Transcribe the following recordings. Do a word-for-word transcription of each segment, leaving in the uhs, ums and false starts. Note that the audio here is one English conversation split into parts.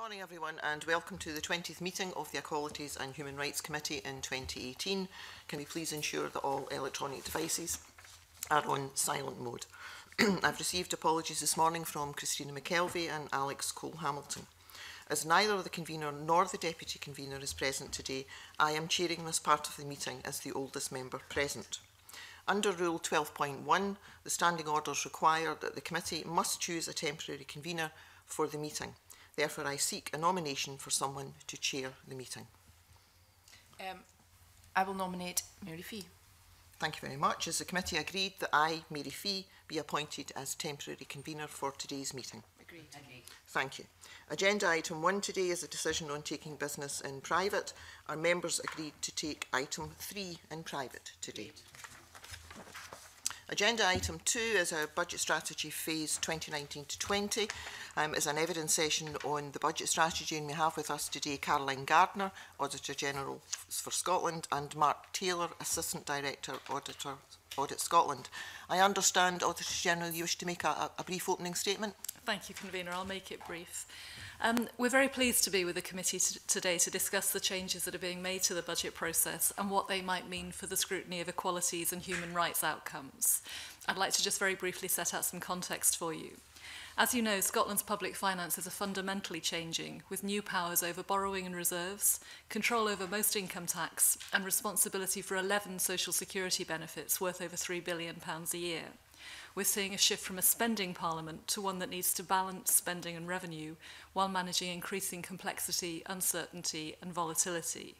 Good morning, everyone, and welcome to the twentieth meeting of the Equalities and Human Rights Committee in twenty eighteen. Can we please ensure that all electronic devices are on silent mode? I've received apologies this morning from Christina McKelvey and Alex Cole-Hamilton. As neither the convener nor the deputy convener is present today, I am chairing this part of the meeting as the oldest member present. Under Rule twelve point one, the standing orders require that the committee must choose a temporary convener for the meeting. Therefore, I seek a nomination for someone to chair the meeting. Um, I will nominate Mary Fee. Thank you very much. Is the committee agreed that I, Mary Fee, be appointed as temporary convener for today's meeting? Agreed. Agreed. Thank you. Agenda item one today is a decision on taking business in private. Our members agreed to take item three in private today. Agreed. Agenda item two is our budget strategy phase twenty nineteen to twenty. Um, it's an evidence session on the budget strategy, and we have with us today Caroline Gardner, Auditor General for Scotland, and Mark Taylor, Assistant Director, Auditor, Audit Scotland. I understand, Auditor General, you wish to make a, a brief opening statement? Thank you, Convener. I'll make it brief. Um, we're very pleased to be with the committee today to discuss the changes that are being made to the budget process and what they might mean for the scrutiny of equalities and human rights outcomes. I'd like to just very briefly set out some context for you. As you know, Scotland's public finances are fundamentally changing, with new powers over borrowing and reserves, control over most income tax, and responsibility for eleven social security benefits worth over three billion pounds a year. We're seeing a shift from a spending parliament to one that needs to balance spending and revenue while managing increasing complexity, uncertainty and volatility.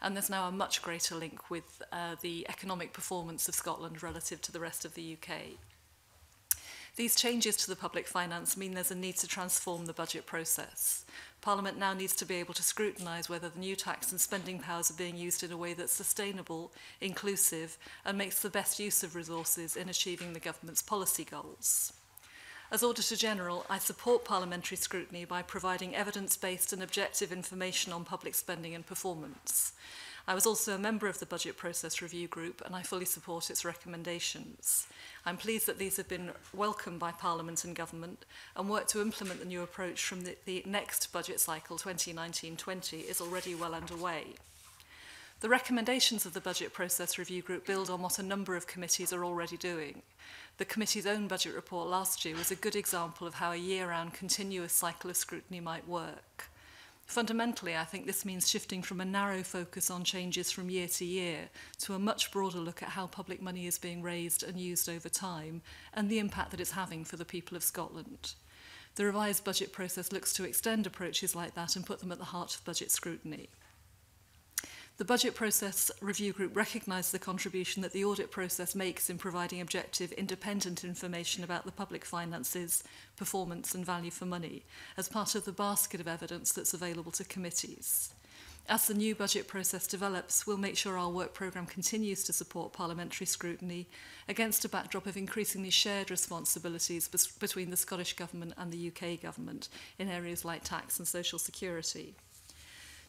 And there's now a much greater link with uh, the economic performance of Scotland relative to the rest of the U K. These changes to the public finance mean there's a need to transform the budget process. Parliament now needs to be able to scrutinise whether the new tax and spending powers are being used in a way that's sustainable, inclusive, and makes the best use of resources in achieving the government's policy goals. As Auditor General, I support parliamentary scrutiny by providing evidence-based and objective information on public spending and performance. I was also a member of the Budget Process Review Group, and I fully support its recommendations. I'm pleased that these have been welcomed by Parliament and Government, and work to implement the new approach from the, the next budget cycle, twenty nineteen twenty, is already well underway. The recommendations of the Budget Process Review Group build on what a number of committees are already doing. The committee's own budget report last year was a good example of how a year-round continuous cycle of scrutiny might work. Fundamentally, I think this means shifting from a narrow focus on changes from year to year to a much broader look at how public money is being raised and used over time and the impact that it's having for the people of Scotland. The revised budget process looks to extend approaches like that and put them at the heart of budget scrutiny. The Budget Process Review Group recognised the contribution that the audit process makes in providing objective, independent information about the public finances, performance and value for money as part of the basket of evidence that's available to committees. As the new budget process develops, we'll make sure our work programme continues to support parliamentary scrutiny against a backdrop of increasingly shared responsibilities between the Scottish Government and the U K Government in areas like tax and social security.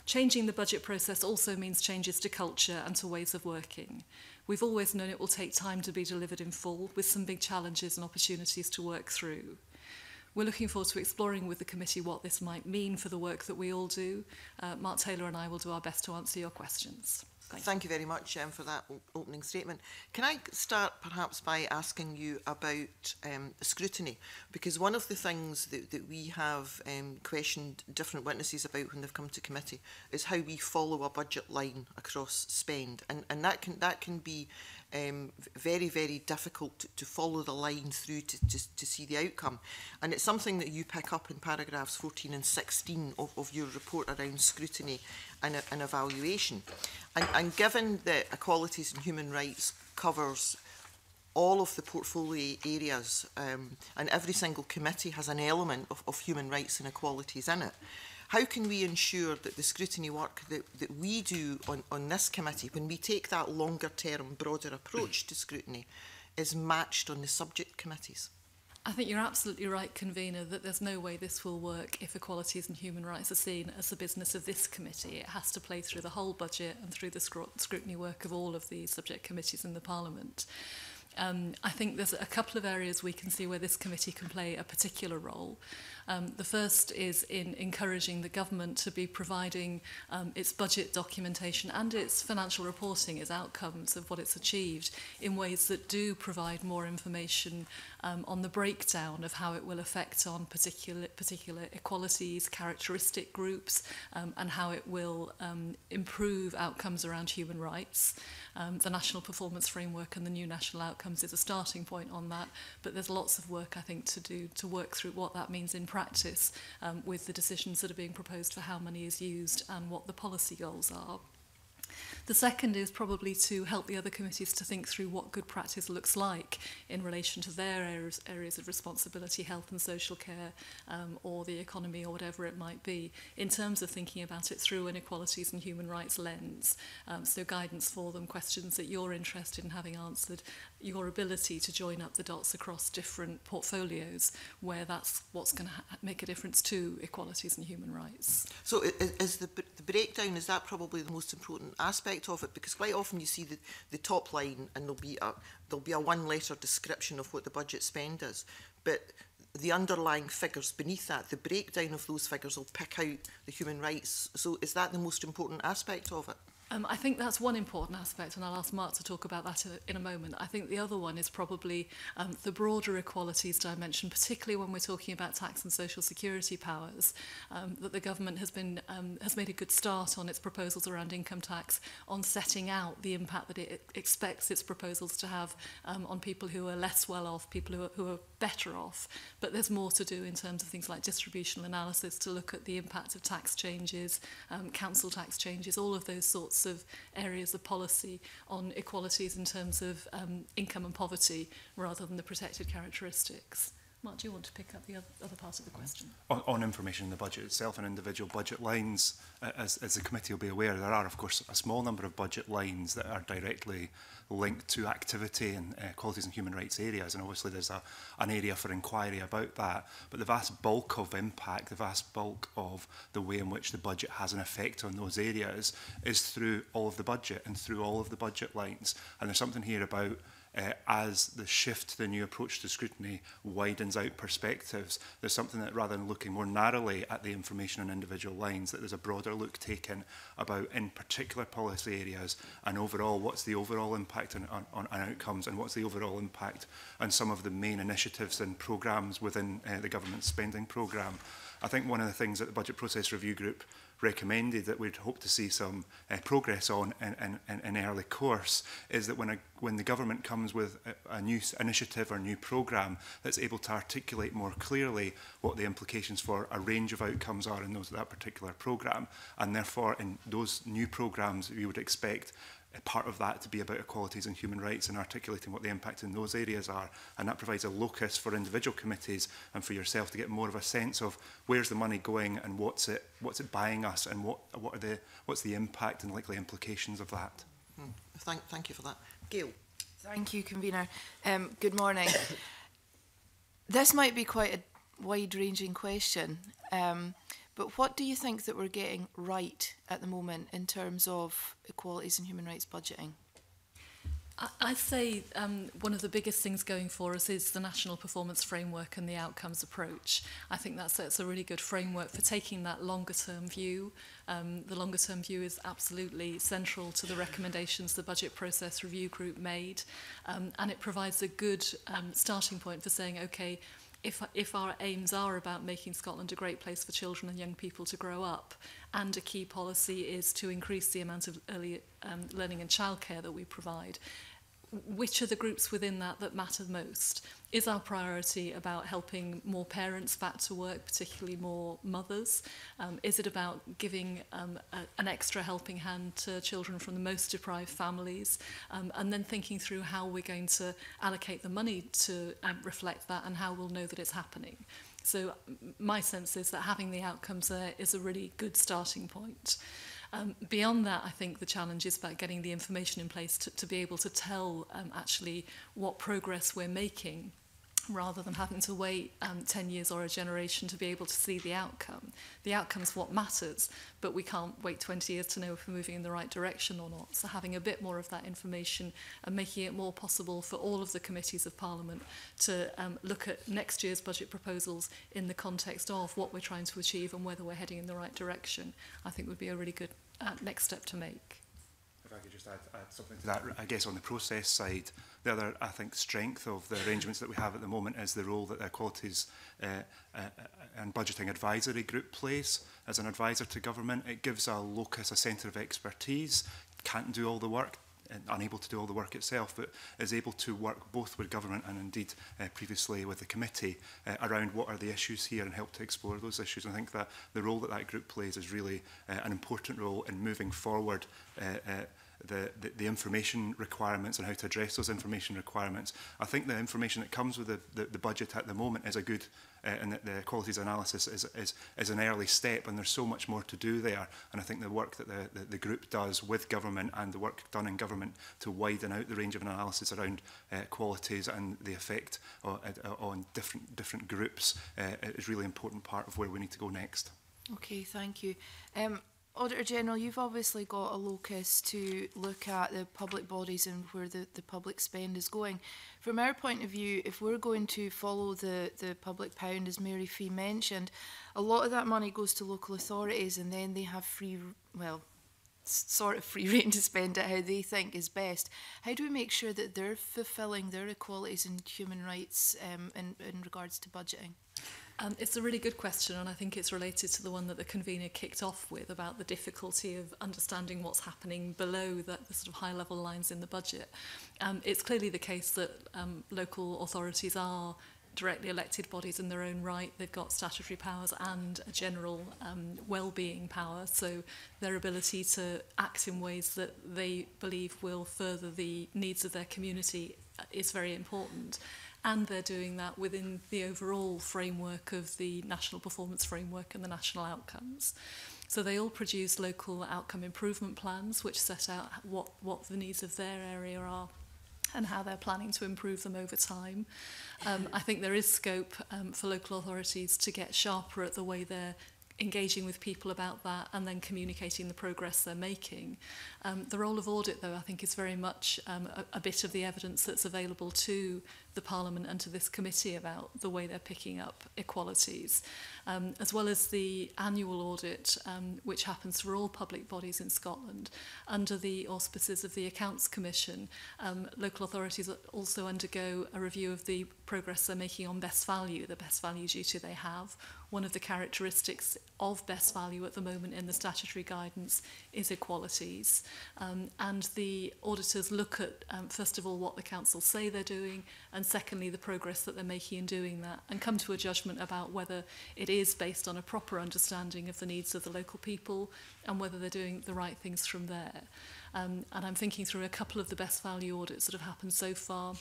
Changing the budget process also means changes to culture and to ways of working. We've always known it will take time to be delivered in full, with some big challenges and opportunities to work through. We're looking forward to exploring with the committee what this might mean for the work that we all do. Uh, Mark Taylor and I will do our best to answer your questions. Thank, Thank you very much um, for that opening statement. Can I start perhaps by asking you about um, scrutiny? Because one of the things that, that we have um, questioned different witnesses about when they've come to committee is how we follow a budget line across spend. And, and that can, that can be um, very, very difficult to, to follow the line through to, to, to see the outcome. And it's something that you pick up in paragraphs fourteen and sixteen of, of your report around scrutiny and, and evaluation. And, and given that Equalities and Human Rights covers all of the portfolio areas, um, and every single committee has an element of, of human rights and equalities in it, how can we ensure that the scrutiny work that, that we do on, on this committee, when we take that longer-term, broader approach to scrutiny, is matched on the subject committees? I think you're absolutely right, Convener, that there's no way this will work if equalities and human rights are seen as the business of this committee. It has to play through the whole budget and through the scrutiny work of all of the subject committees in the Parliament. Um, I think there's a couple of areas we can see where this committee can play a particular role. Um, the first is in encouraging the government to be providing um, its budget documentation and its financial reporting, its outcomes of what it's achieved, in ways that do provide more information um, on the breakdown of how it will affect on particular, particular equalities, characteristic groups, um, and how it will um, improve outcomes around human rights. Um, the National Performance Framework and the new National Outcomes is a starting point on that, but there's lots of work, I think, to do to work through what that means in practice um, with the decisions that are being proposed for how money is used and what the policy goals are. The second is probably to help the other committees to think through what good practice looks like in relation to their areas, areas of responsibility, health and social care, um, or the economy, or whatever it might be, in terms of thinking about it through an equalities and human rights lens. Um, so guidance for them, questions that you're interested in having answered, your ability to join up the dots across different portfolios, where that's what's going to make a difference to equalities and human rights. So is, is the, the breakdown, is that probably the most important aspect of it? Because quite often you see the, the top line and there'll be a, there'll be a one-letter description of what the budget spend is, but the underlying figures beneath that, the breakdown of those figures will pick out the human rights. So is that the most important aspect of it? Um, I think that's one important aspect, and I'll ask Mark to talk about that in a moment. I think the other one is probably um, the broader equalities dimension, particularly when we're talking about tax and social security powers, um, that the government has been um, has made a good start on its proposals around income tax, on setting out the impact that it expects its proposals to have um, on people who are less well off, people who are, who are better off. But there's more to do in terms of things like distributional analysis to look at the impact of tax changes, um, council tax changes, all of those sorts of areas of policy on equalities in terms of um, income and poverty rather than the protected characteristics. Mark, do you want to pick up the other part of the question? On, on information in the budget itself and individual budget lines, as, as the committee will be aware, there are, of course, a small number of budget lines that are directly linked to activity in uh, equalities and human rights areas, and obviously there's a, an area for inquiry about that, but the vast bulk of impact, the vast bulk of the way in which the budget has an effect on those areas is through all of the budget and through all of the budget lines. And there's something here about Uh, as the shift to the new approach to scrutiny widens out perspectives, there's something that rather than looking more narrowly at the information on individual lines, that there's a broader look taken about in particular policy areas and overall what's the overall impact on, on, on outcomes and what's the overall impact on some of the main initiatives and programmes within uh, the government spending programme. I think one of the things that the Budget Process Review Group recommended that we'd hope to see some uh, progress on in an early course is that when, a, when the government comes with a, a new initiative or new programme that's able to articulate more clearly what the implications for a range of outcomes are in those, that particular programme, and therefore in those new programmes we would expect part of that to be about equalities and human rights and articulating what the impact in those areas are. And that provides a locus for individual committees and for yourself to get more of a sense of where's the money going and what's it, what's it buying us and what, what are the, what's the impact and likely implications of that. Mm. Thank, thank you for that. Gail. Thank you, Convener. Um, good morning. This might be quite a wide-ranging question, um, but what do you think that we're getting right at the moment in terms of equalities and human rights budgeting? I'd say um, one of the biggest things going for us is the National Performance Framework and the outcomes approach. I think that's, that's a really good framework for taking that longer-term view. Um, the longer-term view is absolutely central to the recommendations the Budget Process Review Group made, um, and it provides a good um, starting point for saying, okay, If, if our aims are about making Scotland a great place for children and young people to grow up, and a key policy is to increase the amount of early um, learning and childcare that we provide, which are the groups within that that matter most? Is our priority about helping more parents back to work, particularly more mothers? Um, is it about giving um, a, an extra helping hand to children from the most deprived families? Um, and then thinking through how we're going to allocate the money to um, reflect that and how we'll know that it's happening. So my sense is that having the outcomes there is a really good starting point. Um, beyond that, I think the challenge is about getting the information in place to, to be able to tell um, actually what progress we're making rather than having to wait um, ten years or a generation to be able to see the outcome. The outcome is what matters, but we can't wait twenty years to know if we're moving in the right direction or not. So having a bit more of that information and making it more possible for all of the committees of Parliament to um, look at next year's budget proposals in the context of what we're trying to achieve and whether we're heading in the right direction, I think would be a really good uh, next step to make. If I could just add, add something to that, I guess on the process side, the other, I think, strength of the arrangements that we have at the moment is the role that the Equalities uh, uh, and Budgeting Advisory Group plays as an advisor to government. It gives a locus, a centre of expertise, can't do all the work, and unable to do all the work itself, but is able to work both with government and indeed uh, previously with the committee uh, around what are the issues here and help to explore those issues. And I think that the role that that group plays is really uh, an important role in moving forward uh, uh, the, the, the information requirements and how to address those information requirements. I think the information that comes with the, the, the budget at the moment is a good Uh, and that the Equalities analysis is, is, is an early step, and there's so much more to do there. And I think the work that the, the, the group does with government and the work done in government to widen out the range of analysis around uh, equalities and the effect on, uh, on different, different groups uh, is really an important part of where we need to go next. Okay, thank you. Um, Auditor General, you've obviously got a locus to look at the public bodies and where the, the public spend is going. From our point of view, if we're going to follow the, the public pound, as Mary Fee mentioned, a lot of that money goes to local authorities and then they have free, well, sort of free rein to spend it how they think is best. How do we make sure that they're fulfilling their equalities and human rights um, in, in regards to budgeting? Um, it's a really good question, and I think it's related to the one that the convener kicked off with about the difficulty of understanding what's happening below that, the sort of high-level lines in the budget. Um, it's clearly the case that um, local authorities are directly elected bodies in their own right. They've got statutory powers and a general um, well-being power, so their ability to act in ways that they believe will further the needs of their community is very important. And they're doing that within the overall framework of the National Performance Framework and the National Outcomes. So they all produce local outcome improvement plans which set out what, what the needs of their area are and how they're planning to improve them over time. Um, I think there is scope um, for local authorities to get sharper at the way they're engaging with people about that and then communicating the progress they're making. Um, the role of audit, though, I think is very much um, a, a bit of the evidence that's available to the Parliament and to this committee about the way they're picking up equalities, um, as well as the annual audit, um, which happens for all public bodies in Scotland. Under the auspices of the Accounts Commission, um, local authorities also undergo a review of the progress they're making on best value, the best value duty they have. One of the characteristics of best value at the moment in the statutory guidance is equalities. Um, and the auditors look at, um, first of all, what the council say they're doing, and secondly, the progress that they're making in doing that, and come to a judgment about whether it is based on a proper understanding of the needs of the local people and whether they're doing the right things from there. Um, and I'm thinking through a couple of the best value audits that have happened so far.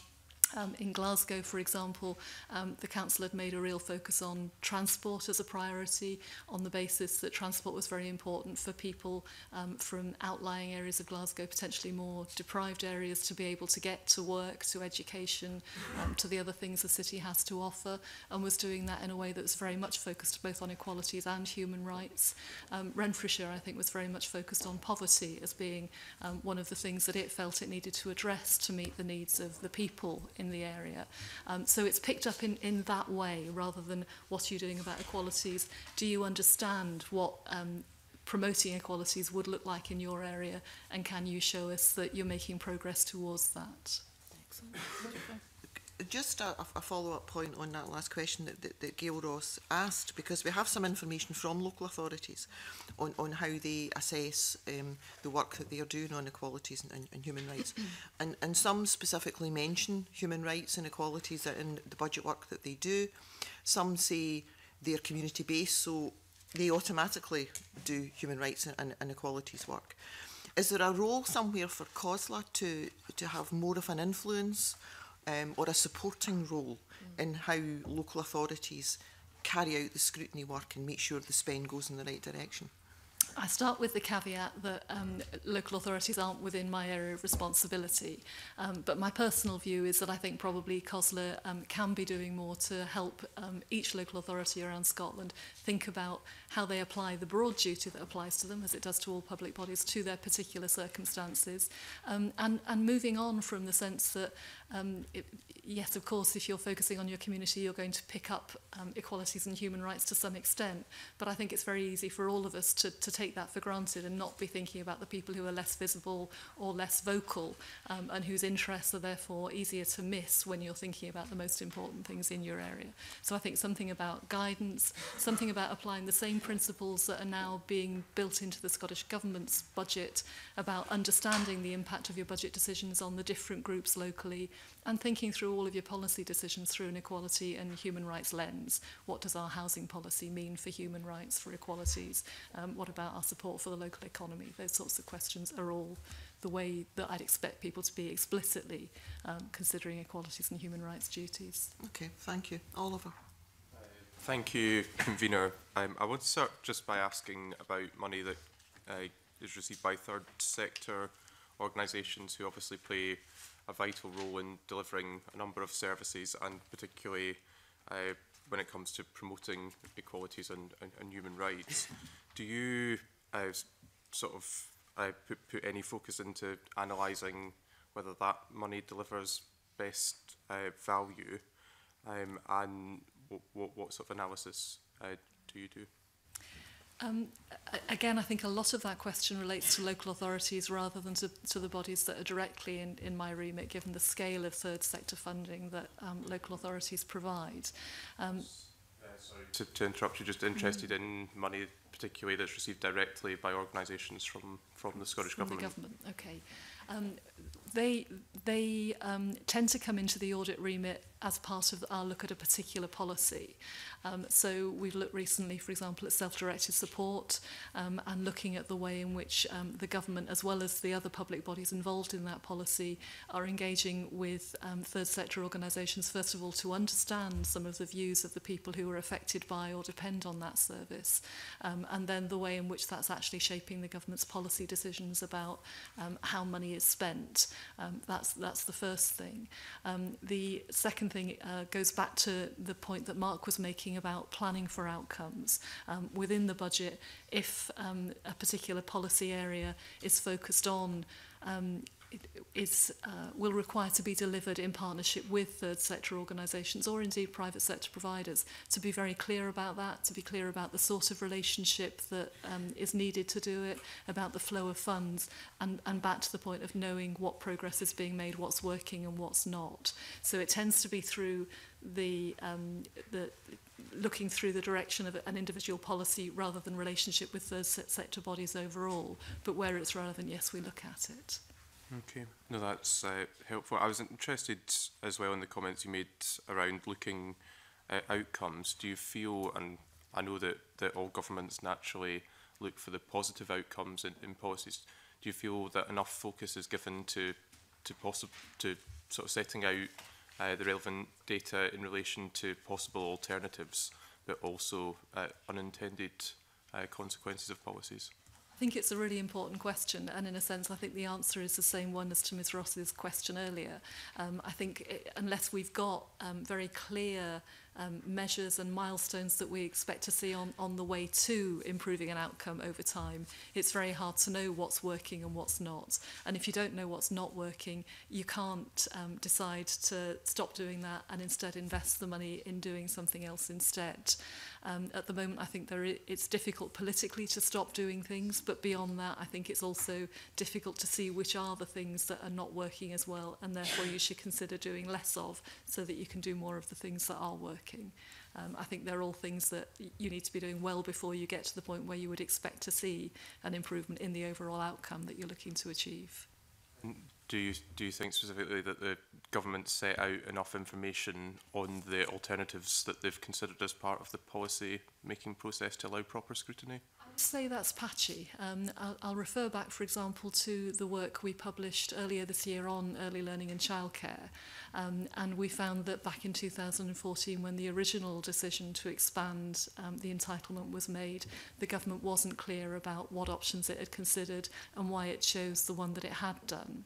Um, in Glasgow, for example, um, the council had made a real focus on transport as a priority on the basis that transport was very important for people um, from outlying areas of Glasgow, potentially more deprived areas, to be able to get to work, to education, um, to the other things the city has to offer, and was doing that in a way that was very much focused both on equalities and human rights. Um, Renfrewshire, I think, was very much focused on poverty as being um, one of the things that it felt it needed to address to meet the needs of the people in the area. Um, so it's picked up in, in that way, rather than what are you doing about equalities? Do you understand what um, promoting equalities would look like in your area, and can you show us that you're making progress towards that? Excellent. Just a, a follow-up point on that last question that, that, that Gail Ross asked, because we have some information from local authorities on, on how they assess um, the work that they are doing on equalities and, and, and human rights. and, and some specifically mention human rights and equalities in the budget work that they do. Some say they're community-based, so they automatically do human rights and, and, and equalities work. Is there a role somewhere for COSLA to, to have more of an influence Um, or a supporting role mm. in how local authorities carry out the scrutiny work and make sure the spend goes in the right direction? I start with the caveat that um, local authorities aren't within my area of responsibility, um, but my personal view is that I think probably COSLA um, can be doing more to help um, each local authority around Scotland think about how they apply the broad duty that applies to them, as it does to all public bodies, to their particular circumstances, um, and, and moving on from the sense that Um, it, yes, of course, if you're focusing on your community, you're going to pick up um, equalities and human rights to some extent. But I think it's very easy for all of us to, to take that for granted and not be thinking about the people who are less visible or less vocal um, and whose interests are therefore easier to miss when you're thinking about the most important things in your area. So I think something about guidance, something about applying the same principles that are now being built into the Scottish Government's budget, about understanding the impact of your budget decisions on the different groups locally, and thinking through all of your policy decisions through an equality and human rights lens. What does our housing policy mean for human rights, for equalities? Um, what about our support for the local economy? Those sorts of questions are all the way that I'd expect people to be explicitly um, considering equalities and human rights duties. Okay, thank you. Oliver. Uh, thank you, Convener. Um, I want to start just by asking about money that uh, is received by third sector organisations who obviously play a vital role in delivering a number of services, and particularly uh, when it comes to promoting equalities and, and, and human rights. Do you uh, sort of uh, put, put any focus into analysing whether that money delivers best uh, value, um, and what, what sort of analysis uh, do you do? Um, again, I think a lot of that question relates to local authorities rather than to, to the bodies that are directly in, in my remit, given the scale of third sector funding that um, local authorities provide. Um, uh, sorry to, to interrupt you, just interested mm. in money particularly that's received directly by organisations from, from the Scottish from Government. The government. Okay. Um, they they um, tend to come into the audit remit as part of our look at a particular policy. Um, so we've looked recently, for example, at self-directed support um, and looking at the way in which um, the government, as well as the other public bodies involved in that policy, are engaging with um, third sector organisations, first of all, to understand some of the views of the people who are affected by or depend on that service, um, and then the way in which that's actually shaping the government's policy decisions about um, how money is spent. Um, that's, that's the first thing. Um, the second thing uh, goes back to the point that Mark was making about planning for outcomes. Um, within the budget, if um, a particular policy area is focused on um, Is, uh, will require to be delivered in partnership with third sector organisations or indeed private sector providers, to be very clear about that, to be clear about the sort of relationship that um, is needed to do it, about the flow of funds, and, and back to the point of knowing what progress is being made, what's working and what's not. So it tends to be through the um, the looking through the direction of an individual policy rather than relationship with third sector bodies overall, but where it's relevant, yes, we look at it. Okay, no, that's uh, helpful. I was interested as well in the comments you made around looking at outcomes. Do you feel, and I know that, that all governments naturally look for the positive outcomes in, in policies, do you feel that enough focus is given to to, to sort of setting out uh, the relevant data in relation to possible alternatives, but also uh, unintended uh, consequences of policies? I think it's a really important question, and in a sense I think the answer is the same one as to Miz Ross's question earlier. Um, I think it, unless we've got um, very clear Um, measures and milestones that we expect to see on, on the way to improving an outcome over time, it's very hard to know what's working and what's not. And if you don't know what's not working, you can't um, decide to stop doing that and instead invest the money in doing something else instead. Um, at the moment, I think there it's difficult politically to stop doing things, but beyond that, I think it's also difficult to see which are the things that are not working as well, and therefore you should consider doing less of, so that you can do more of the things that are working. Um, I think they're all things that you need to be doing well before you get to the point where you would expect to see an improvement in the overall outcome that you're looking to achieve. do you, do you think specifically that the government set out enough information on the alternatives that they've considered as part of the policy-making process to allow proper scrutiny? I'd say that's patchy. Um, I'll, I'll refer back, for example, to the work we published earlier this year on early learning and childcare. Um, and we found that back in two thousand fourteen, when the original decision to expand um, the entitlement was made, the government wasn't clear about what options it had considered and why it chose the one that it had done.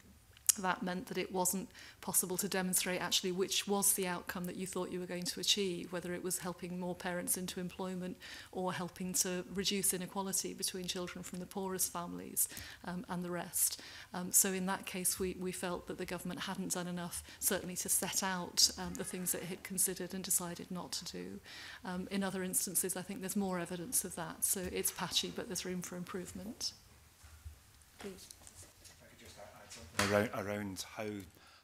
That meant that it wasn't possible to demonstrate actually which was the outcome that you thought you were going to achieve, whether it was helping more parents into employment or helping to reduce inequality between children from the poorest families um, and the rest. Um, so in that case, we, we felt that the government hadn't done enough, certainly to set out um, the things that it had considered and decided not to do. Um, in other instances, I think there's more evidence of that. So it's patchy, but there's room for improvement. Please. Around, around how,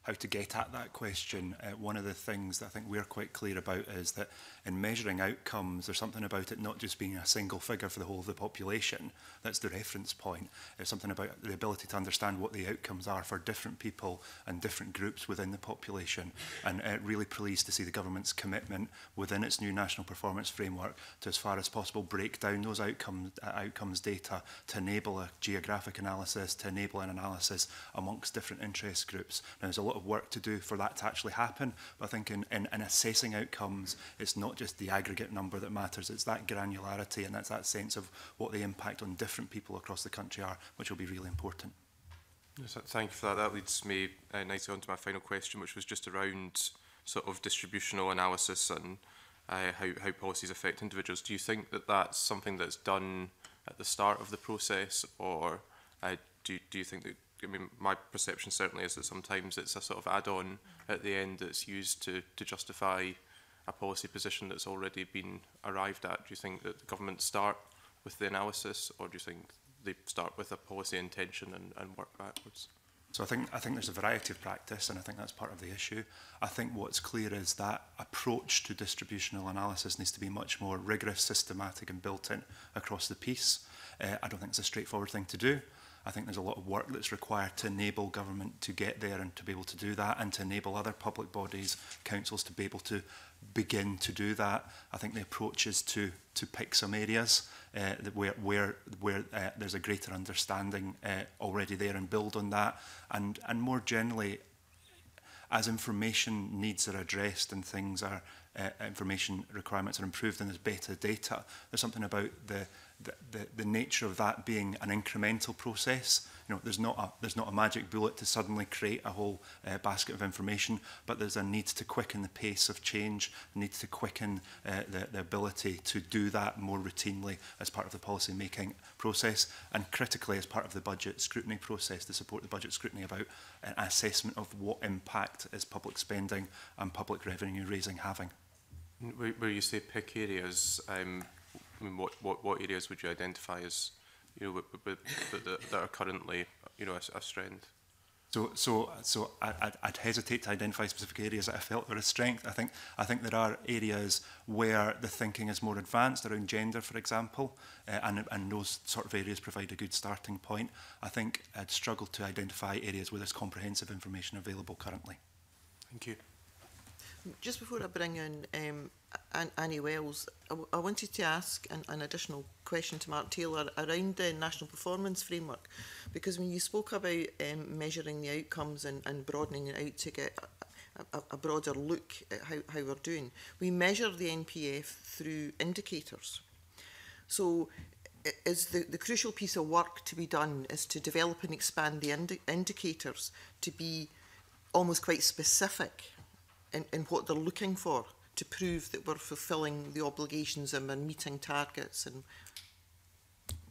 how to get at that question, uh, one of the things that I think we're quite clear about is that in measuring outcomes, there's something about it not just being a single figure for the whole of the population. That's the reference point. It's something about the ability to understand what the outcomes are for different people and different groups within the population. And uh, really pleased to see the government's commitment within its new National Performance Framework to, as far as possible, break down those outcomes, uh, outcomes data to enable a geographic analysis, to enable an analysis amongst different interest groups. Now, there's a lot of work to do for that to actually happen, but I think in, in, in assessing outcomes, it's not just the aggregate number that matters, it's that granularity and that's that sense of what the impact on different people across the country are, which will be really important. Yes, thank you for that. That leads me uh, nicely on to my final question, which was just around sort of distributional analysis and uh, how, how policies affect individuals. Do you think that that's something that's done at the start of the process, or uh, do, do you think that, I mean, my perception certainly is that sometimes it's a sort of add-on at the end that's used to, to justify a policy position that's already been arrived at. Do you think that the government start with the analysis, or do you think they start with a policy intention and, and work backwards? So I think, I think there's a variety of practice, and I think that's part of the issue. I think what's clear is that approach to distributional analysis needs to be much more rigorous, systematic and built in across the piece. Uh, I don't think it's a straightforward thing to do. I think there's a lot of work that's required to enable government to get there and to be able to do that, and to enable other public bodies, councils, to be able to begin to do that. I think the approach is to, to pick some areas uh, where, where, where uh, there's a greater understanding uh, already there and build on that. And, and more generally, as information needs are addressed and things are, uh, information requirements are improved and there's better data, there's something about the The, the nature of that being an incremental process. You know, there's not a there's not a magic bullet to suddenly create a whole uh, basket of information, but there's a need to quicken the pace of change, a need to quicken uh, the, the ability to do that more routinely as part of the policy making process, and critically as part of the budget scrutiny process to support the budget scrutiny about an assessment of what impact is public spending and public revenue raising having. Where you say pick areas, um I mean, what, what, what areas would you identify as, you know, that, that, that are currently, you know, a, a strength? So, so, so I'd, I'd hesitate to identify specific areas that I felt were a strength. I think, I think there are areas where the thinking is more advanced around gender, for example, uh, and, and those sort of areas provide a good starting point. I think I'd struggle to identify areas where there's comprehensive information available currently. Thank you. Just before I bring in um, An Annie Wells, I, w I wanted to ask an, an additional question to Mark Taylor around the National Performance Framework, because when you spoke about um, measuring the outcomes and, and broadening it out to get a, a, a broader look at how, how we're doing, we measure the N P F through indicators. So is the, the crucial piece of work to be done is to develop and expand the indi indicators to be almost quite specific in, in what they're looking for, to prove that we're fulfilling the obligations and we're meeting targets. And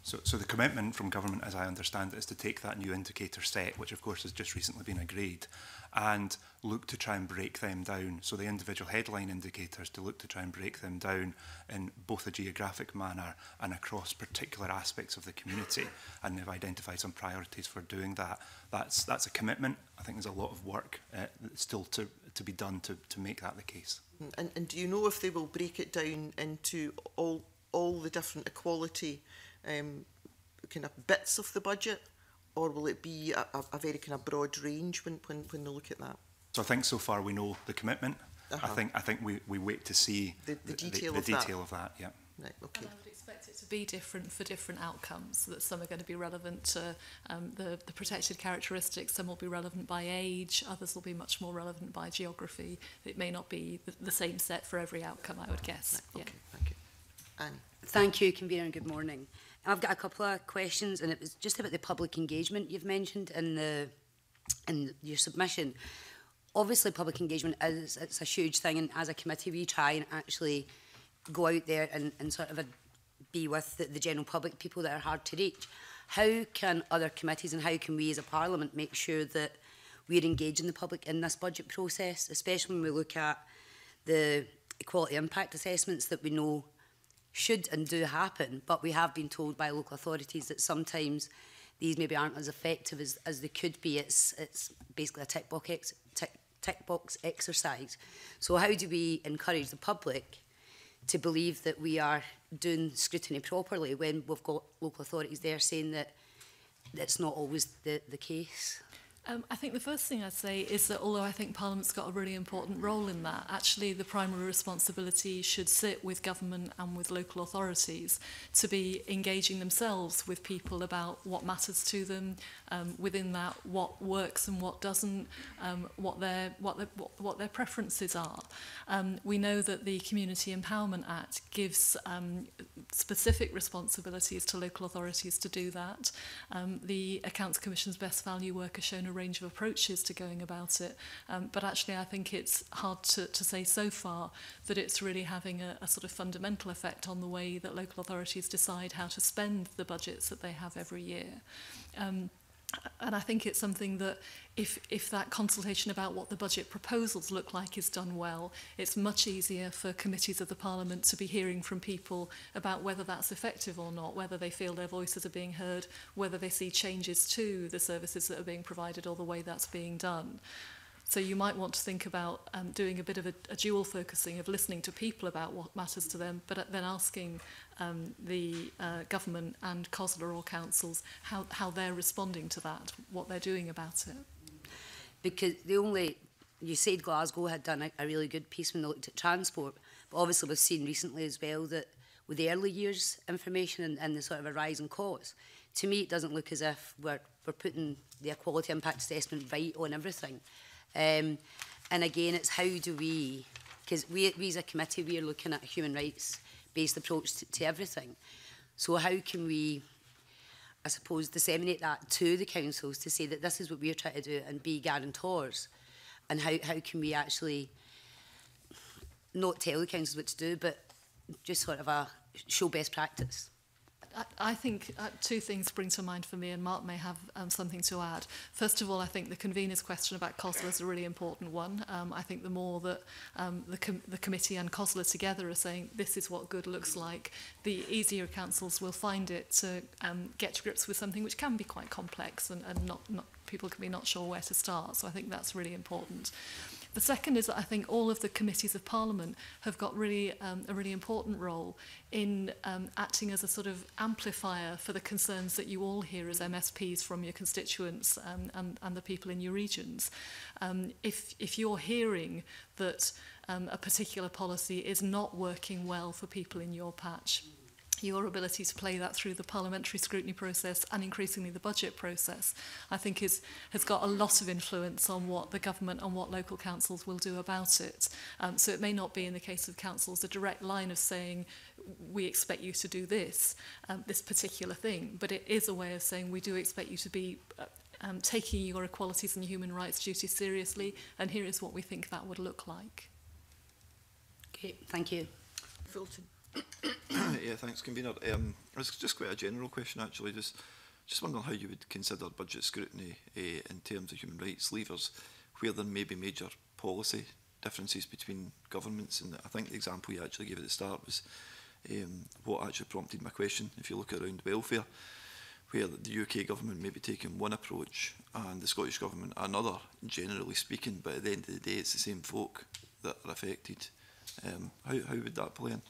so, so the commitment from government, as I understand it, is to take that new indicator set, which of course has just recently been agreed, and look to try and break them down. So the individual headline indicators, to look to try and break them down in both a geographic manner and across particular aspects of the community. And they've identified some priorities for doing that. That's, that's a commitment. I think there's a lot of work uh, still to, to be done to, to make that the case. And, and do you know if they will break it down into all all the different equality um, kind of bits of the budget, or will it be a, a very kind of broad range when, when, when they look at that? So I think so far we know the commitment. Uh-huh. I think I think we, we wait to see the, the detail, the, the, the of, detail that. of that. Yeah. Right, okay. And I would expect it to be different for different outcomes, so that some are going to be relevant to um, the, the protected characteristics, some will be relevant by age, others will be much more relevant by geography. It may not be the, the same set for every outcome, I would guess. Right, okay, yeah. Thank you. Annie. Thank you, Convener, and good morning. I've got a couple of questions, and it was just about the public engagement you've mentioned in, the, in your submission. Obviously, public engagement is it's a huge thing, and as a committee, we try and actually go out there and, and sort of a, be with the, the general public, people that are hard to reach. How can other committees and how can we as a parliament make sure that we're engaging the public in this budget process, especially when we look at the equality impact assessments that we know should and do happen, but we have been told by local authorities that sometimes these maybe aren't as effective as, as they could be. It's, it's basically a tick box, ex tick, tick box exercise. So how do we encourage the public to believe that we are doing scrutiny properly when we've got local authorities there saying that that's not always the, the case? Um, I think the first thing I'd say is that although I think Parliament's got a really important role in that, actually the primary responsibility should sit with government and with local authorities to be engaging themselves with people about what matters to them, um, within that what works and what doesn't, um, what their what their, what, what their preferences are. Um, we know that the Community Empowerment Act gives um, specific responsibilities to local authorities to do that. Um, the Accounts Commission's Best Value Work has shown a range of approaches to going about it, um, but actually I think it's hard to, to say so far that it's really having a, a sort of fundamental effect on the way that local authorities decide how to spend the budgets that they have every year. Um, and I think it's something that if, if that consultation about what the budget proposals look like is done well, it's much easier for committees of the Parliament to be hearing from people about whether that's effective or not, whether they feel their voices are being heard, whether they see changes to the services that are being provided or the way that's being done. So you might want to think about um, doing a bit of a, a dual focusing of listening to people about what matters to them, but then asking um, the uh, government and COSLA or councils how, how they're responding to that, what they're doing about it. Because the only, you said Glasgow had done a, a really good piece when they looked at transport, but obviously we've seen recently as well that with the early years information and, and the sort of a rise in costs, to me it doesn't look as if we're, we're putting the equality impact assessment right on everything. Um, and again, it's how do we, because we, we as a committee, we are looking at a human rights-based approach to, to everything. So how can we, I suppose, disseminate that to the councils to say that this is what we're trying to do and be guarantors? And how, how can we actually not tell the councils what to do, but just sort of a show best practice? I think uh, two things spring to mind for me, and Mark may have um, something to add. First of all, I think the convener's question about COSLA is a really important one. Um, I think the more that um, the, com the committee and COSLA together are saying this is what good looks like, the easier councils will find it to um, get to grips with something which can be quite complex and, and not, not people can be not sure where to start. So I think that's really important. The second is that I think all of the committees of Parliament have got really um, a really important role in um, acting as a sort of amplifier for the concerns that you all hear as M S Ps from your constituents um, and, and the people in your regions. Um, if, if you're hearing that um, a particular policy is not working well for people in your patch, your ability to play that through the parliamentary scrutiny process and increasingly the budget process, I think is, has got a lot of influence on what the government and what local councils will do about it. Um, so it may not be in the case of councils a direct line of saying, we expect you to do this, um, this particular thing, but it is a way of saying we do expect you to be uh, um, taking your equalities and human rights duties seriously, and here is what we think that would look like. Okay, thank you. Fulton. Yeah, thanks, Convener. Um, it's just quite a general question, actually. Just, just wondering how you would consider budget scrutiny uh, in terms of human rights levers, where there may be major policy differences between governments. And I think the example you actually gave at the start was um, what actually prompted my question. If you look around welfare, where the U K government may be taking one approach and the Scottish government another, generally speaking, but at the end of the day, it's the same folk that are affected. Um, how, how would that play in?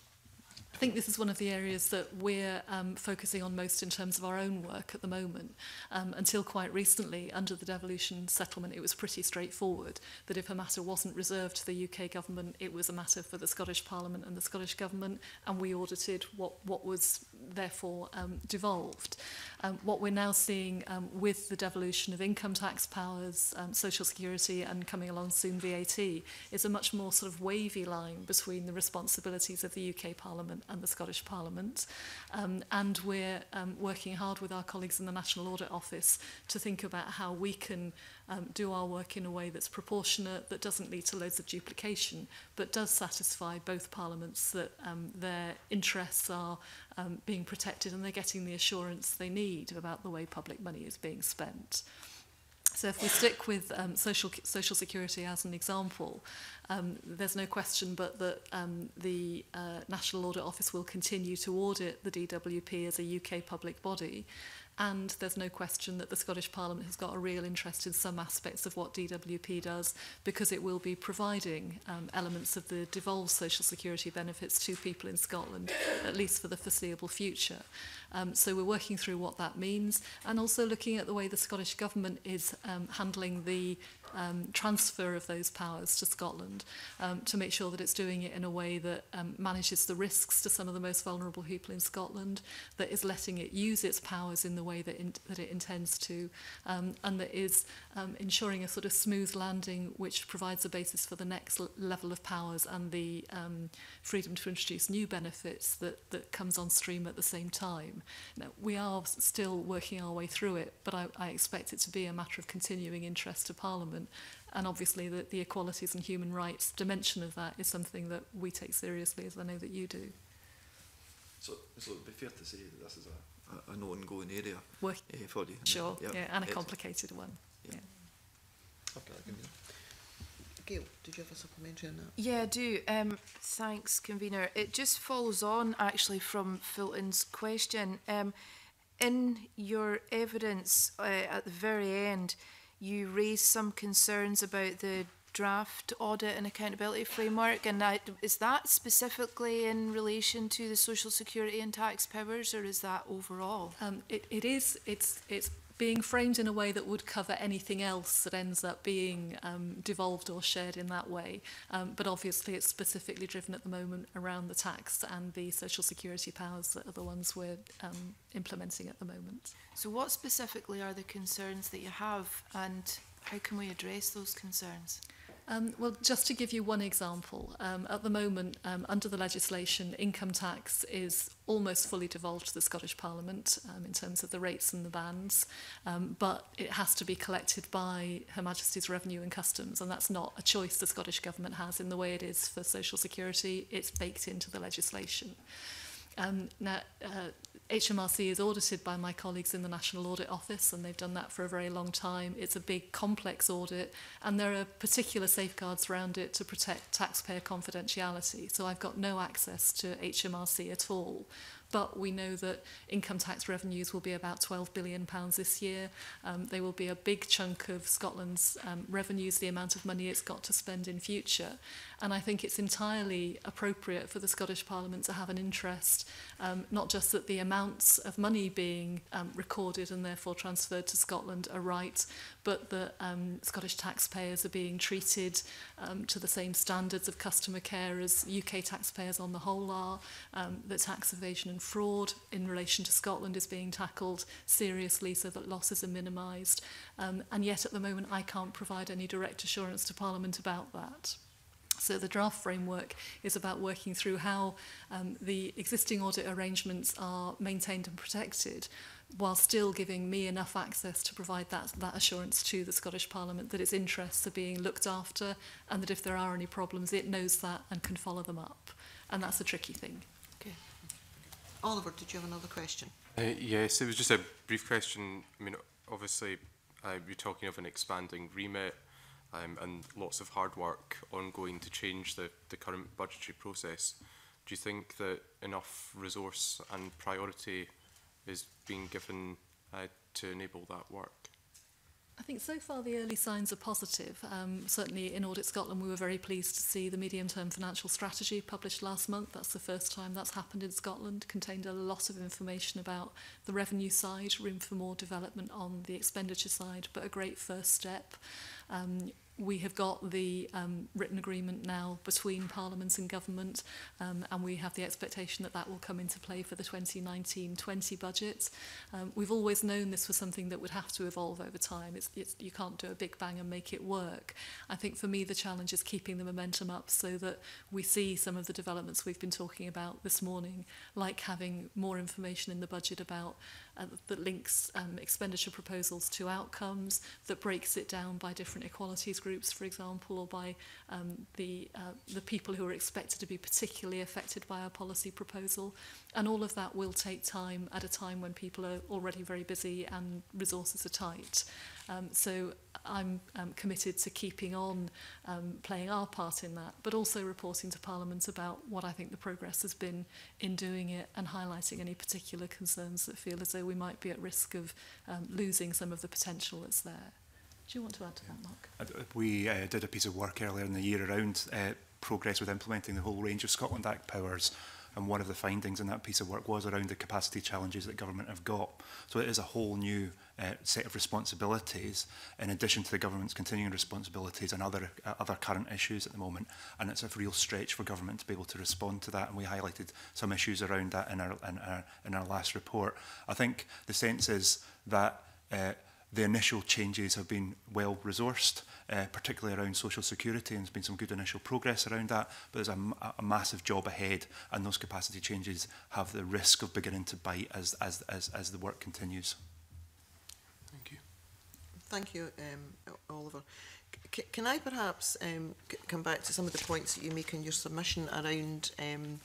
I think this is one of the areas that we're um, focusing on most in terms of our own work at the moment. Um, until quite recently, under the devolution settlement, it was pretty straightforward that if a matter wasn't reserved to the U K government, it was a matter for the Scottish Parliament and the Scottish government, and we audited what, what was therefore um, devolved. Um, what we're now seeing um, with the devolution of income tax powers, um, social security, and coming along soon V A T, is a much more sort of wavy line between the responsibilities of the U K Parliament and the Scottish Parliament. Um, and we're um, working hard with our colleagues in the National Audit Office to think about how we can um, do our work in a way that's proportionate, that doesn't lead to loads of duplication, but does satisfy both parliaments that um, their interests are um, being protected and they're getting the assurance they need about the way public money is being spent. So if we stick with um, social, social security as an example, um, there's no question but that um, the uh, National Audit Office will continue to audit the D W P as a U K public body. And there's no question that the Scottish Parliament has got a real interest in some aspects of what D W P does, because it will be providing um, elements of the devolved social security benefits to people in Scotland, at least for the foreseeable future. Um, so we're working through what that means, and also looking at the way the Scottish Government is um, handling the Um, transfer of those powers to Scotland, um, to make sure that it's doing it in a way that um, manages the risks to some of the most vulnerable people in Scotland, that is letting it use its powers in the way that, in, that it intends to, um, and that is um, ensuring a sort of smooth landing which provides a basis for the next level of powers and the um, freedom to introduce new benefits that, that comes on stream at the same time. Now, we are still working our way through it, but I, I expect it to be a matter of continuing interest to Parliament. And obviously the, the equalities and human rights dimension of that is something that we take seriously, as I know that you do. So, so it would be fair to say that this is a, a, an ongoing area Work uh, for you. Sure, yeah, yeah, and a complicated one. Yeah. Yeah. Okay, Gail, did you have a supplementary on that? Yeah, I do. Um, thanks, convener. It just follows on, actually, from Fulton's question. Um, in your evidence uh, at the very end, you raised some concerns about the draft audit and accountability framework, and I, is that specifically in relation to the social security and tax powers, or is that overall? Um, it, it is. It's it's being framed in a way that would cover anything else that ends up being um, devolved or shared in that way. Um, but obviously, it's specifically driven at the moment around the tax and the social security powers that are the ones we're um, implementing at the moment. So what specifically are the concerns that you have, and how can we address those concerns? Um, well, just to give you one example, um, at the moment, um, under the legislation, income tax is almost fully devolved to the Scottish Parliament um, in terms of the rates and the bands, um, but it has to be collected by Her Majesty's Revenue and Customs, and that's not a choice the Scottish Government has in the way it is for social security. It's baked into the legislation. Um, now, uh, H M R C is audited by my colleagues in the National Audit Office, and they've done that for a very long time. It's a big, complex audit, and there are particular safeguards around it to protect taxpayer confidentiality. So I've got no access to H M R C at all. But we know that income tax revenues will be about twelve billion pounds this year. Um, they will be a big chunk of Scotland's um, revenues, the amount of money it's got to spend in future. And I think it's entirely appropriate for the Scottish Parliament to have an interest, um, not just that the amounts of money being um, recorded and therefore transferred to Scotland are right, but that um, Scottish taxpayers are being treated um, to the same standards of customer care as U K taxpayers on the whole are, um, that tax evasion and fraud in relation to Scotland is being tackled seriously so that losses are minimised, um, and yet at the moment I can't provide any direct assurance to Parliament about that. So the draft framework is about working through how um, the existing audit arrangements are maintained and protected, while still giving me enough access to provide that, that assurance to the Scottish Parliament that its interests are being looked after, and that if there are any problems it knows that and can follow them up. And that's a tricky thing. Okay. Oliver, did you have another question? Uh, yes, it was just a brief question. I mean, obviously, uh, we're talking of an expanding remit um, and lots of hard work ongoing to change the, the current budgetary process. Do you think that enough resource and priority is being given uh, to enable that work? I think so far the early signs are positive. Um, certainly in Audit Scotland we were very pleased to see the medium-term financial strategy published last month. That's the first time that's happened in Scotland. Contained a lot of information about the revenue side, room for more development on the expenditure side, but a great first step. Um, We have got the um, written agreement now between Parliament and government, um, and we have the expectation that that will come into play for the twenty nineteen twenty budget. Um, we've always known this was something that would have to evolve over time. It's, it's, you can't do a big bang and make it work. I think for me the challenge is keeping the momentum up so that we see some of the developments we've been talking about this morning, like having more information in the budget about uh, that links um, expenditure proposals to outcomes, that breaks it down by different equalities groups, for example, or by um, the uh, the people who are expected to be particularly affected by our policy proposal. And all of that will take time at a time when people are already very busy and resources are tight. Um, so I'm um, committed to keeping on um, playing our part in that, but also reporting to Parliament about what I think the progress has been in doing it and highlighting any particular concerns that feel as though we might be at risk of um, losing some of the potential that's there. Do you want to add to that, Mark? We uh, did a piece of work earlier in the year around uh, progress with implementing the whole range of Scotland Act powers, and one of the findings in that piece of work was around the capacity challenges that government have got. So it is a whole new uh, set of responsibilities in addition to the government's continuing responsibilities and other uh, other current issues at the moment, and it's a real stretch for government to be able to respond to that, and we highlighted some issues around that in our, in our, in our last report. I think the sense is that uh, the initial changes have been well resourced, uh, particularly around social security, and there's been some good initial progress around that, but there's a, a massive job ahead, and those capacity changes have the risk of beginning to bite as, as, as, as the work continues. Thank you. Thank you, um, Oliver. C can I perhaps um, come back to some of the points that you make in your submission around, um,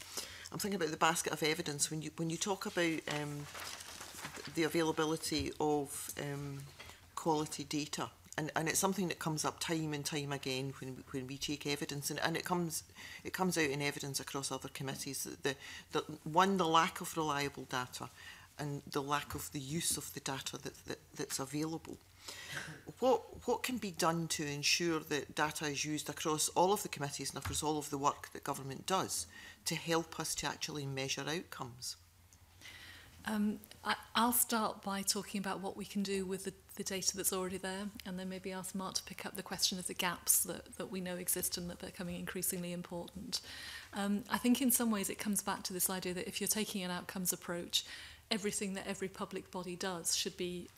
I'm thinking about the basket of evidence, when you, when you talk about um, the availability of um, quality data, and, and it's something that comes up time and time again when we, when we take evidence, and, and it comes it comes out in evidence across other committees, the, the one the lack of reliable data and the lack of the use of the data that, that that's available. What what can be done to ensure that data is used across all of the committees and across all of the work that government does to help us to actually measure outcomes? Um, I, I'll start by talking about what we can do with the, the data that's already there, and then maybe ask Mark to pick up the question of the gaps that, that we know exist and that are becoming increasingly important. Um, I think in some ways it comes back to this idea that if you're taking an outcomes approach, everything that every public body does should be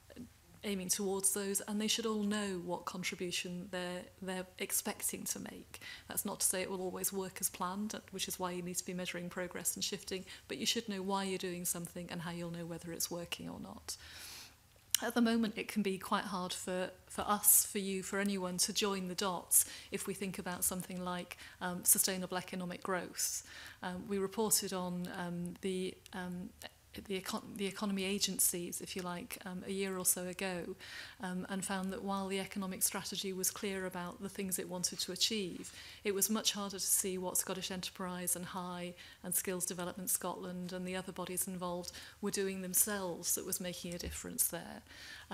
aiming towards those, and they should all know what contribution they're, they're expecting to make. That's not to say it will always work as planned, which is why you need to be measuring progress and shifting, but you should know why you're doing something and how you'll know whether it's working or not. At the moment, it can be quite hard for, for us, for you, for anyone to join the dots if we think about something like um, sustainable economic growth. Um, we reported on um, the... Um, The, econ the economy agencies, if you like, um, a year or so ago, um, and found that while the economic strategy was clear about the things it wanted to achieve, it was much harder to see what Scottish Enterprise and High and Skills Development Scotland and the other bodies involved were doing themselves that was making a difference there.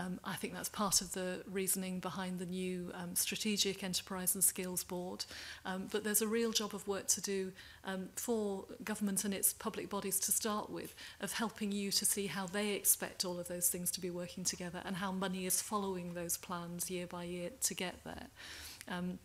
Um, I think that's part of the reasoning behind the new um, Strategic Enterprise and Skills Board, um, but there's a real job of work to do um, for government and its public bodies to start with, of helping helping you to see how they expect all of those things to be working together and how money is following those plans year by year to get there. Um,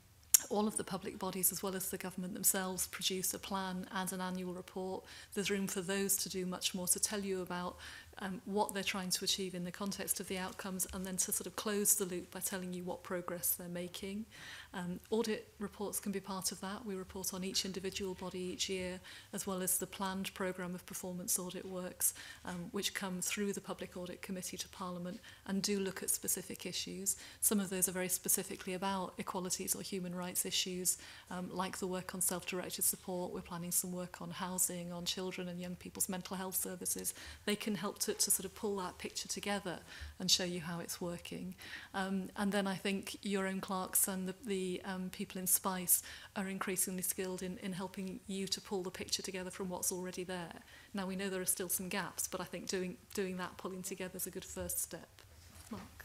all of the public bodies, as well as the government themselves, produce a plan and an annual report. There's room for those to do much more, to tell you about Um, what they're trying to achieve in the context of the outcomes, and then to sort of close the loop by telling you what progress they're making. Um, audit reports can be part of that. We report on each individual body each year, as well as the planned programme of performance audit works, um, which come through the Public Audit Committee to Parliament and do look at specific issues. Some of those are very specifically about equalities or human rights issues, um, like the work on self-directed support. We're planning some work on housing, on children and young people's mental health services. They can help to to sort of pull that picture together and show you how it's working. Um, and then I think your own clerks and the, the um, people in SPICE are increasingly skilled in, in helping you to pull the picture together from what's already there. Now, we know there are still some gaps, but I think doing, doing that, pulling together, is a good first step. Mark?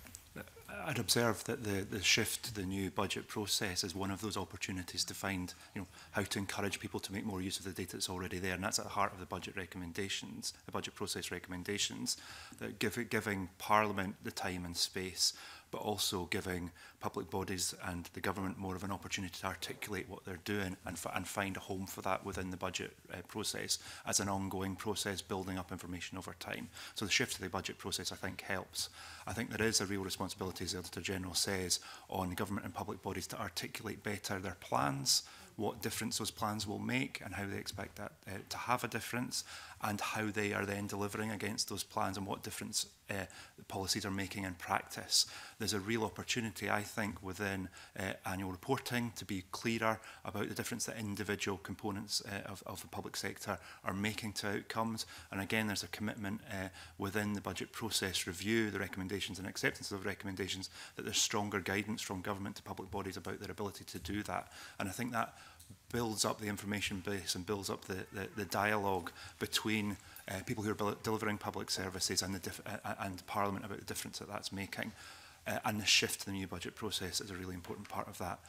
I'd observe that the, the shift to the new budget process is one of those opportunities to find, you know, how to encourage people to make more use of the data that's already there, and that's at the heart of the budget recommendations, the budget process recommendations, that give, giving Parliament the time and space, but also giving public bodies and the government more of an opportunity to articulate what they're doing and, f and find a home for that within the budget uh, process as an ongoing process, building up information over time. So the shift to the budget process, I think, helps. I think there is a real responsibility, as the Auditor-General says, on government and public bodies to articulate better their plans, what difference those plans will make and how they expect that uh, to have a difference, and how they are then delivering against those plans and what difference uh, the policies are making in practice. There's a real opportunity, I think, within uh, annual reporting to be clearer about the difference that individual components uh, of, of the public sector are making to outcomes. And again, there's a commitment uh, within the budget process review, the recommendations and acceptance of the recommendations, that there's stronger guidance from government to public bodies about their ability to do that. And I think that builds up the information base and builds up the, the, the dialogue between uh, people who are delivering public services and, the diff uh, and Parliament about the difference that that's making. Uh, and the shift to the new budget process is a really important part of that.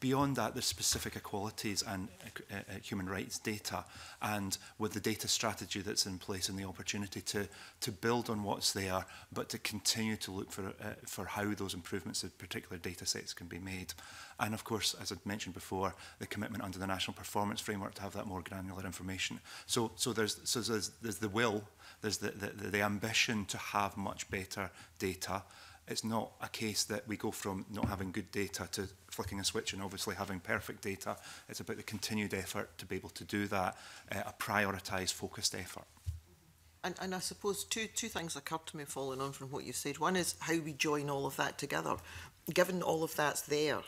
Beyond that, there's specific equalities and uh, uh, human rights data, and with the data strategy that's in place and the opportunity to, to build on what's there, but to continue to look for, uh, for how those improvements in particular data sets can be made. And of course, as I mentioned before, the commitment under the National Performance Framework to have that more granular information. So, so, there's, so there's, there's the will, there's the, the, the ambition to have much better data. It's not a case that we go from not having good data to flicking a switch and obviously having perfect data. It's about the continued effort to be able to do that, uh, a prioritised, focused effort. And, and I suppose two, two things occurred to me following on from what you've said. One is how we join all of that together. Given all of that's there,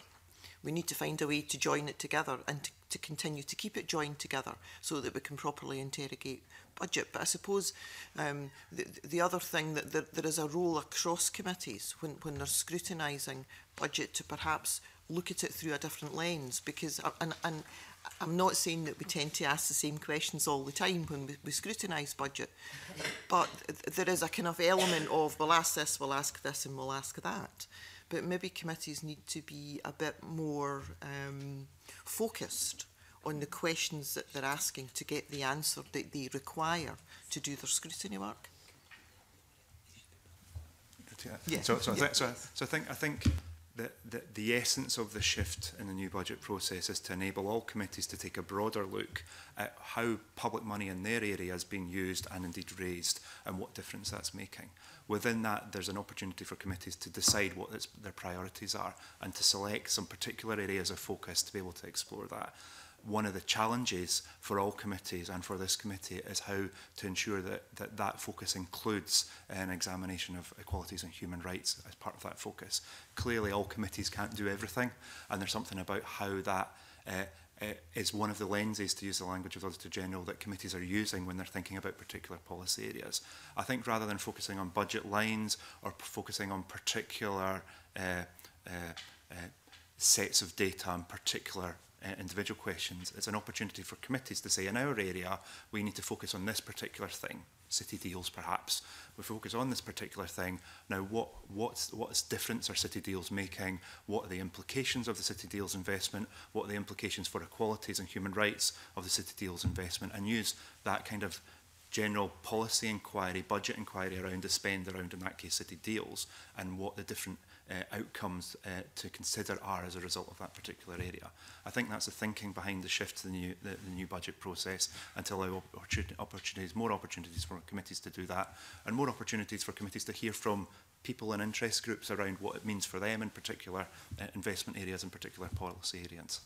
we need to find a way to join it together and to, to continue to keep it joined together so that we can properly interrogate budget. But I suppose um, the, the other thing, that there, there is a role across committees when, when they're scrutinising budget to perhaps look at it through a different lens, because, and, and I'm not saying that we tend to ask the same questions all the time when we, we scrutinise budget, but there is a kind of element of we'll ask this, we'll ask this and we'll ask that. But maybe committees need to be a bit more um, focused on the questions that they're asking to get the answer that they require to do their scrutiny work. Yeah. So, so, I think, so, so I think I think that, that the essence of the shift in the new budget process is to enable all committees to take a broader look at how public money in their area is being used and indeed raised, and what difference that's making. Within that, there's an opportunity for committees to decide what its, their priorities are and to select some particular areas of focus to be able to explore that. One of the challenges for all committees and for this committee is how to ensure that that, that focus includes an examination of equalities and human rights as part of that focus. Clearly, all committees can't do everything, and there's something about how that uh, uh, is one of the lenses, to use the language of the Auditor General, that committees are using when they're thinking about particular policy areas. I think rather than focusing on budget lines or focusing on particular uh, uh, uh, sets of data and particular individual questions, it's an opportunity for committees to say, in our area, we need to focus on this particular thing, city deals perhaps. We focus on this particular thing. Now, what what's, what's difference are city deals making? What are the implications of the city deals investment? What are the implications for equalities and human rights of the city deals investment? And use that kind of general policy inquiry, budget inquiry around the spend, around, in that case, city deals, and what the different Uh, outcomes uh, to consider are as a result of that particular area. I think that's the thinking behind the shift to the new, the, the new budget process, and to allow opportunities, more opportunities for committees to do that, and more opportunities for committees to hear from people and interest groups around what it means for them in particular uh, investment areas and particular policy areas.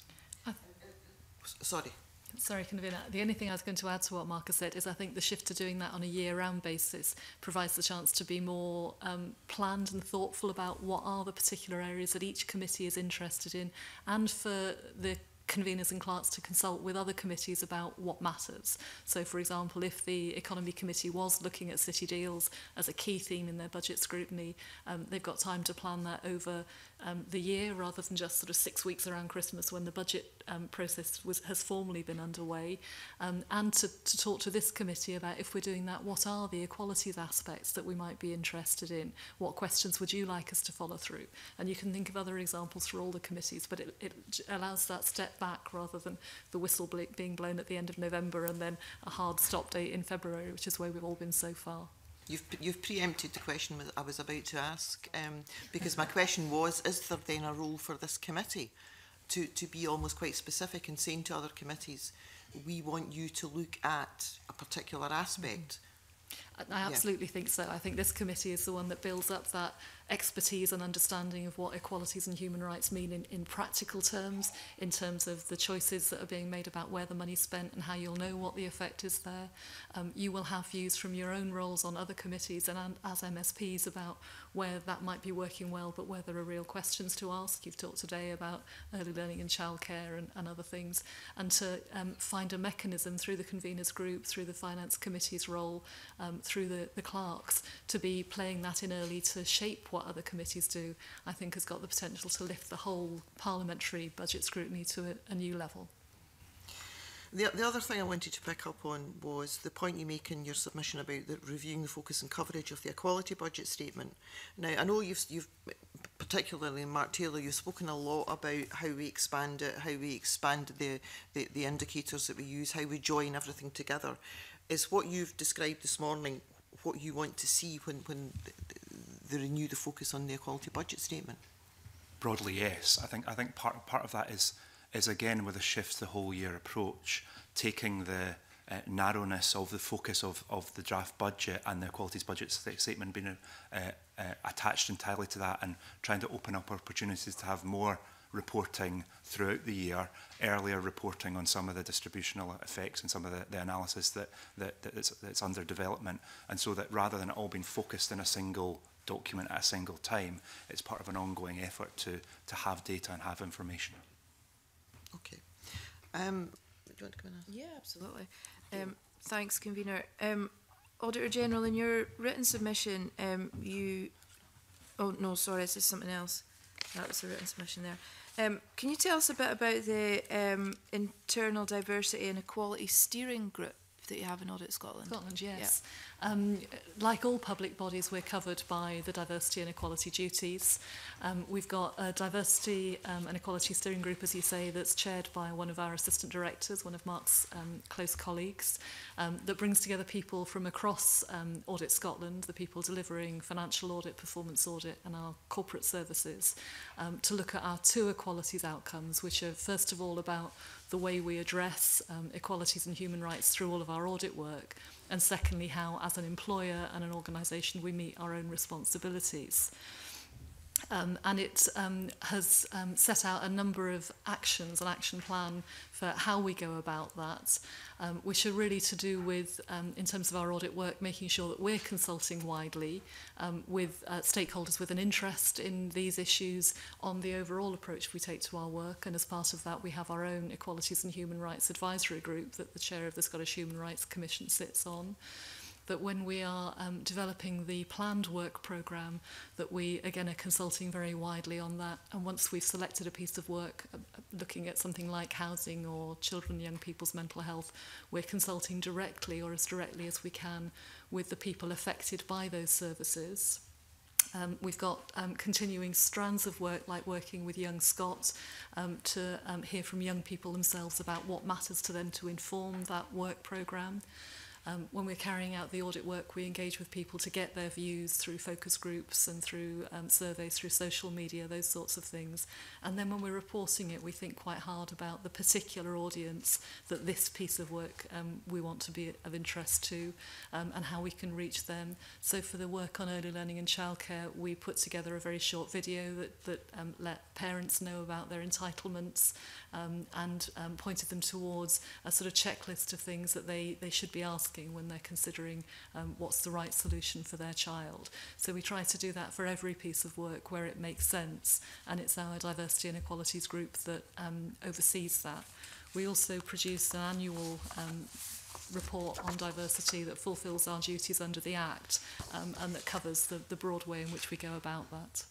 Uh, Sorry. Sorry, Convener. The only thing I was going to add to what Mark has said is I think the shift to doing that on a year-round basis provides the chance to be more um, planned and thoughtful about what are the particular areas that each committee is interested in, and for the conveners and clerks to consult with other committees about what matters. So, for example, if the Economy Committee was looking at city deals as a key theme in their budget scrutiny, um, they've got time to plan that over um, the year rather than just sort of six weeks around Christmas when the budget um, process was, has formally been underway, um, and to, to talk to this committee about, if we're doing that, what are the equalities aspects that we might be interested in? What questions would you like us to follow through? And you can think of other examples for all the committees, but it, it allows that step back rather than the whistle bl- being blown at the end of November and then a hard stop date in February, which is where we've all been so far. You've, you've preempted the question I was about to ask, um, because my question was, is there then a role for this committee to, to be almost quite specific and saying to other committees, we want you to look at a particular aspect? Mm-hmm. I absolutely yeah. think so. I think this committee is the one that builds up that expertise and understanding of what equalities and human rights mean in, in practical terms, in terms of the choices that are being made about where the money's spent and how you'll know what the effect is there. Um, you will have views from your own roles on other committees and, and as M S Ps about where that might be working well, but where there are real questions to ask. You've talked today about early learning and childcare and, and other things, and to um, find a mechanism through the conveners group, through the finance committee's role, um, through the, the clerks, to be playing that in early to shape what other committees do, I think has got the potential to lift the whole parliamentary budget scrutiny to a, a new level. The, the other thing I wanted to pick up on was the point you make in your submission about the reviewing the focus and coverage of the equality budget statement. Now, I know you've, you've particularly Mark Taylor, you've spoken a lot about how we expand it, how we expand the, the, the indicators that we use, how we join everything together. Is what you've described this morning what you want to see when, when they renew the focus on the equality budget statement? Broadly, yes. I think I think part part of that is is again with a shift to the whole year approach, taking the uh, narrowness of the focus of of the draft budget and the equalities budget statement being uh, uh, attached entirely to that, and trying to open up opportunities to have more reporting throughout the year, earlier reporting on some of the distributional effects and some of the, the analysis that, that, that it's, that's under development, and so that rather than it all being focused in a single document at a single time, it's part of an ongoing effort to, to have data and have information. Okay. Um, do you want to come in and ask? Yeah, absolutely. Um, thanks, Convener. Um, Auditor General, in your written submission, um, you... Oh, no, sorry, this is something else. That was a written submission there. Um, can you tell us a bit about the um, internal diversity and equality steering group that you have in Audit Scotland? Scotland, yes. Yeah. Um, like all public bodies, we're covered by the diversity and equality duties. Um, we've got a diversity um, and equality steering group, as you say, that's chaired by one of our assistant directors, one of Mark's um, close colleagues, um, that brings together people from across um, Audit Scotland, the people delivering financial audit, performance audit, and our corporate services, um, to look at our two equalities outcomes, which are first of all about the way we address um, equalities and human rights through all of our audit work, and secondly, how as an employer and an organisation we meet our own responsibilities. Um, and it um, has um, set out a number of actions, an action plan for how we go about that, um, which are really to do with, um, in terms of our audit work, making sure that we're consulting widely um, with uh, stakeholders with an interest in these issues on the overall approach we take to our work. And as part of that, we have our own Equalities and Human Rights Advisory Group that the chair of the Scottish Human Rights Commission sits on. That when we are um, developing the planned work programme, that we, again, are consulting very widely on that. And once we've selected a piece of work, uh, looking at something like housing or children and young people's mental health, we're consulting directly or as directly as we can with the people affected by those services. Um, we've got um, continuing strands of work, like working with Young Scots um, to um, hear from young people themselves about what matters to them to inform that work programme. Um, when we're carrying out the audit work, we engage with people to get their views through focus groups and through um, surveys, through social media, those sorts of things. And then when we're reporting it, we think quite hard about the particular audience that this piece of work um, we want to be of interest to, um, and how we can reach them. So for the work on early learning and childcare, we put together a very short video that, that um, let parents know about their entitlements um, and um, pointed them towards a sort of checklist of things that they, they should be asked asking when they're considering um, what's the right solution for their child. So we try to do that for every piece of work where it makes sense, and it's our diversity and equalities group that um, oversees that. We also produce an annual um, report on diversity that fulfills our duties under the Act um, and that covers the, the broad way in which we go about that.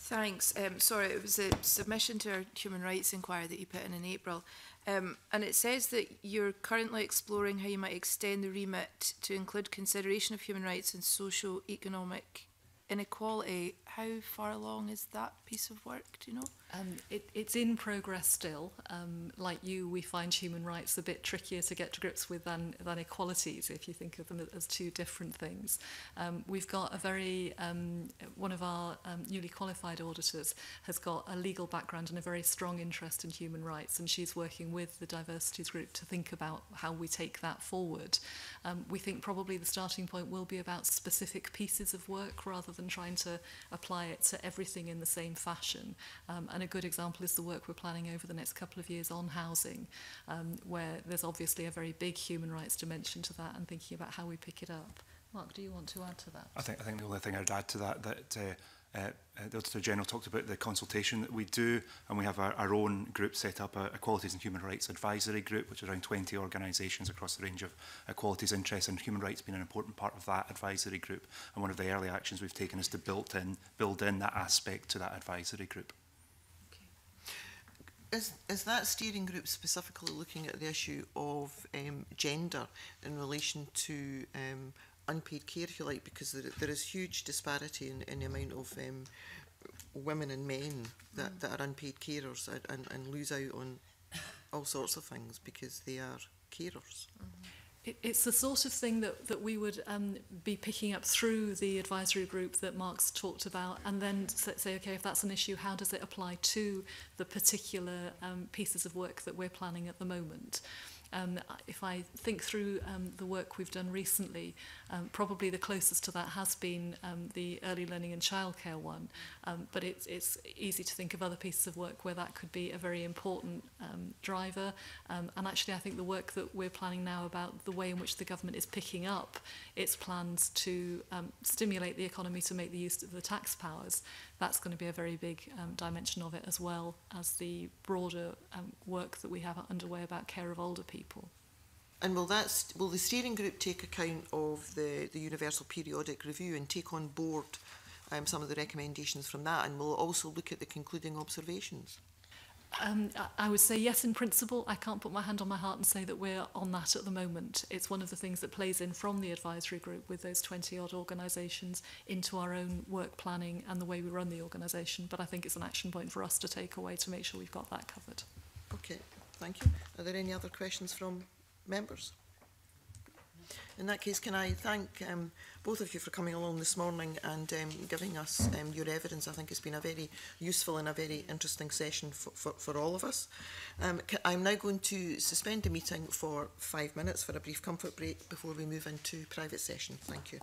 Thanks. Um, sorry, it was a submission to our human rights inquiry that you put in in April, um, and it says that you're currently exploring how you might extend the remit to include consideration of human rights and socio-economic inequality. How far along is that piece of work, do you know? Um, it, it's in progress still. Um, like you, we find human rights a bit trickier to get to grips with than, than equalities, if you think of them as two different things. Um, we've got a very, um, one of our um, newly qualified auditors has got a legal background and a very strong interest in human rights, and she's working with the diversities group to think about how we take that forward. Um, we think probably the starting point will be about specific pieces of work rather than trying to apply it to everything in the same fashion. Um, and a good example is the work we're planning over the next couple of years on housing, um, where there's obviously a very big human rights dimension to that, and thinking about how we pick it up. Mark, do you want to add to that? I think, I think the only thing I'd add to that, that uh, uh, the Auditor General talked about the consultation that we do, and we have our, our own group set up, a Equalities and Human Rights Advisory Group, which is around twenty organisations across a range of equalities interests, and human rights being an important part of that advisory group. And one of the early actions we've taken is to build in, build in that aspect to that advisory group. Is, is that steering group specifically looking at the issue of um, gender in relation to um, unpaid care, if you like, because there, there is huge disparity in, in the amount of um, women and men that, mm. that are unpaid carers and, and, and lose out on all sorts of things because they are carers. Mm-hmm. It's the sort of thing that, that we would um, be picking up through the advisory group that Mark's talked about, and then say, okay, if that's an issue, how does it apply to the particular um, pieces of work that we're planning at the moment? Um, if I think through um, the work we've done recently, um, probably the closest to that has been um, the early learning and childcare one, um, but it's, it's easy to think of other pieces of work where that could be a very important um, driver, um, and actually I think the work that we're planning now about the way in which the government is picking up its plans to um, stimulate the economy to make the use of the tax powers, that's going to be a very big um, dimension of it, as well as the broader um, work that we have underway about care of older people. People. And will, that will the steering group take account of the, the Universal Periodic Review and take on board um, some of the recommendations from that, and will it also look at the concluding observations? Um, I would say yes in principle. I can't put my hand on my heart and say that we're on that at the moment. It's one of the things that plays in from the advisory group with those twenty odd organisations into our own work planning and the way we run the organisation, but I think it's an action point for us to take away to make sure we've got that covered. Okay. Thank you. Are there any other questions from members? In that case, can I thank um, both of you for coming along this morning and um, giving us um, your evidence. I think it's been a very useful and a very interesting session for, for, for all of us. Um, I'm now going to suspend the meeting for five minutes for a brief comfort break before we move into private session. Thank you.